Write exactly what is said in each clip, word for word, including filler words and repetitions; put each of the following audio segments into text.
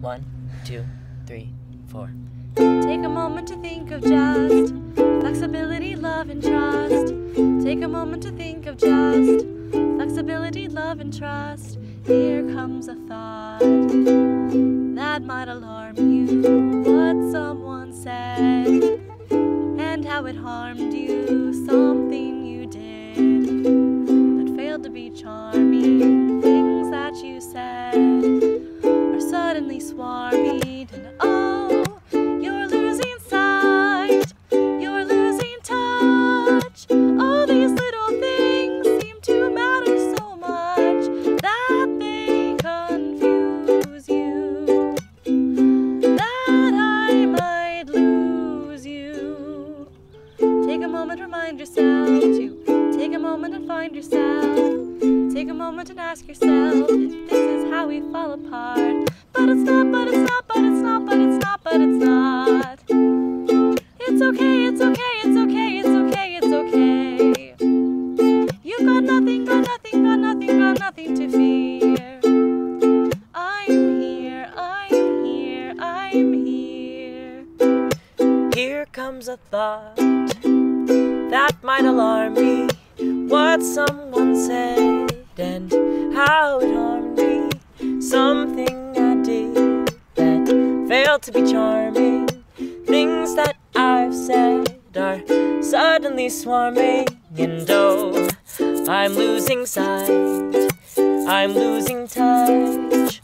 One, two, three, four. Take a moment to think of just flexibility, love, and trust. Take a moment to think of just flexibility, love, and trust. Here comes a thought that might alarm you. What someone said and how it harmed you. Something you did that failed to be charming. Things that you said are suddenly swarmed. And oh, you're losing sight. You're losing touch. All these little things seem to matter so much that they confuse you. That I might lose you. Take a moment, remind yourself to take a moment and find yourself. Take a moment and ask yourself if this is how we fall apart. But it's not, but it's not, but it's not, but it's not, but it's not. It's okay, it's okay, it's okay, it's okay, it's okay. You've got nothing, got nothing, got nothing, got nothing to fear. I'm here, I'm here, I'm here. Here comes a thought that might alarm me. What someone said and how it harmed me. Something I did that failed to be charming. Things that I've said are suddenly swarming. And oh, I'm losing sight, I'm losing touch.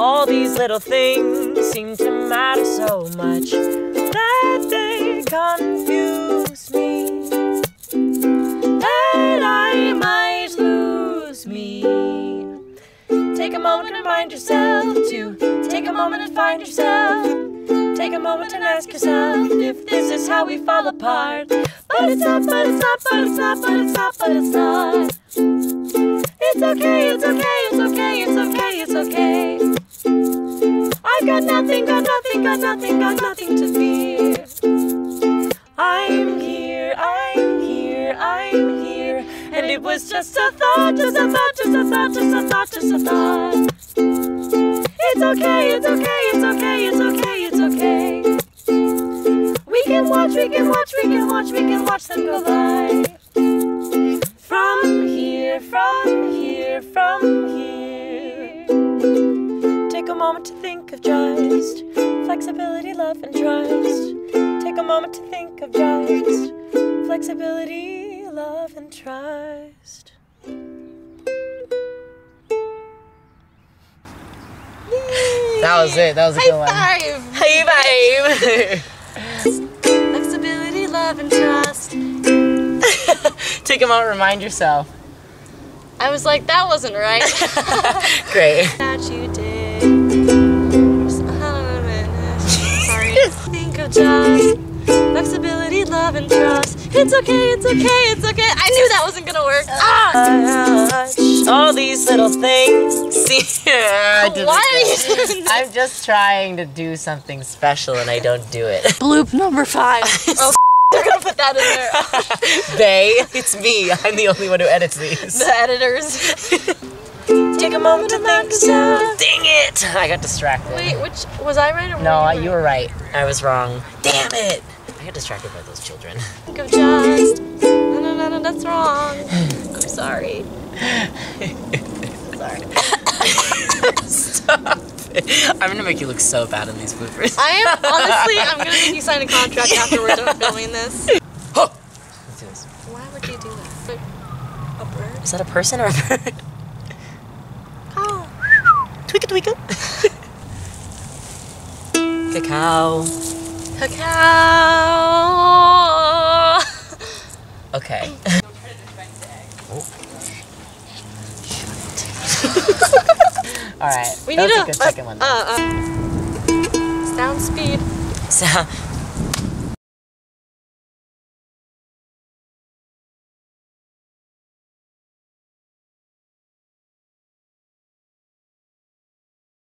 All these little things seem to matter so much that they confuse me, that I might lose me. Take a moment and remind yourself to take a moment and find yourself. Take a moment and ask yourself if this is how we fall apart. But it's not, but it's not, but it's not, but it's not, but it's not. It's okay, it's okay, it's okay, it's okay, it's okay. I've got nothing, got nothing, got nothing, got nothing to fear. I'm here, I'm here, I'm here. And it was just a thought, just a thought, just a thought, just a thought, just a thought. It's okay, it's okay, it's okay, it's okay, it's okay. We can watch, we can watch, we can watch, we can watch them go by. From here, from here, from here. Take a moment to think of just flexibility, love, and trust. Take a moment to think of just flexibility, love, and trust. Yay. That was it. That was a good one. High five. High five. Flexibility, love, and trust. Take a moment, remind yourself. I was like, that wasn't right. Great. That you did. Sorry. Think of just flexibility, love, and trust. It's okay, it's okay, it's okay. I knew that wasn't gonna work. Ah! All these little things. See, I didn't Why go. Are you doing this? I'm just trying to do something special and I don't do it. Bloop number five. Oh, they're gonna put that in there. They? It's me. I'm the only one who edits these. The editors. Take a moment to think. Dang it! I got distracted. Wait, which was I right or no? You were, you were right. I was wrong. Damn it! I got distracted by those children. Think of just. No, no, no, no, that's wrong. I'm sorry. Sorry. Stop it. I'm gonna make you look so bad in these bloopers. I am, honestly, I'm gonna make you sign a contract afterwards on filming this. Oh. Let's do this. Why would you do that? Like a bird? Is that a person or a bird? Oh. Tweaka tweaka. Cacao. Cacao. Okay. All right. We that need was a, a good uh, second one. Uh, uh, sound speed. Sound.